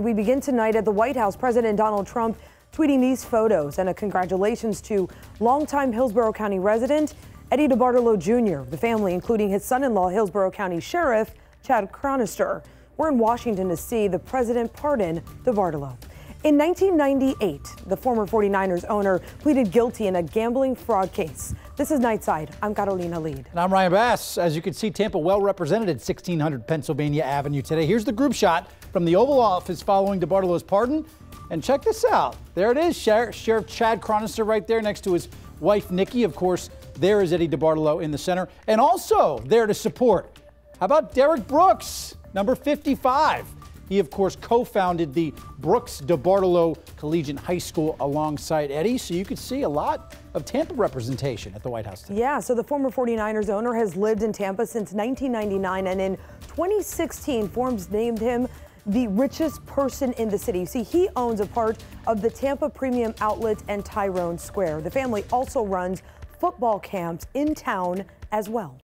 We begin tonight at the White House. President Donald Trump tweeting these photos and a congratulations to longtime Hillsborough County resident Eddie DeBartolo Jr., the family, including his son-in-law, Hillsborough County Sheriff Chad Chronister. We're in Washington to see the president pardon DeBartolo. In 1998, the former 49ers owner pleaded guilty in a gambling fraud case. This is Nightside. I'm Carolina Lead. And I'm Ryan Bass. As you can see, Tampa well represented at 1600 Pennsylvania Avenue today. Here's the group shot from the Oval Office following DeBartolo's pardon. And check this out. There it is, Sheriff Chad Chronister right there next to his wife, Nikki. Of course, there is Eddie DeBartolo in the center. And also there to support, how about Derek Brooks, number 55. He, of course, co-founded the Brooks DeBartolo Collegiate High School alongside Eddie. So you could see a lot of Tampa representation at the White House today. Yeah, so the former 49ers owner has lived in Tampa since 1999, and in 2016, Forbes named him the richest person in the city. You see, he owns a part of the Tampa Premium Outlet and Tyrone Square. The family also runs football camps in town as well.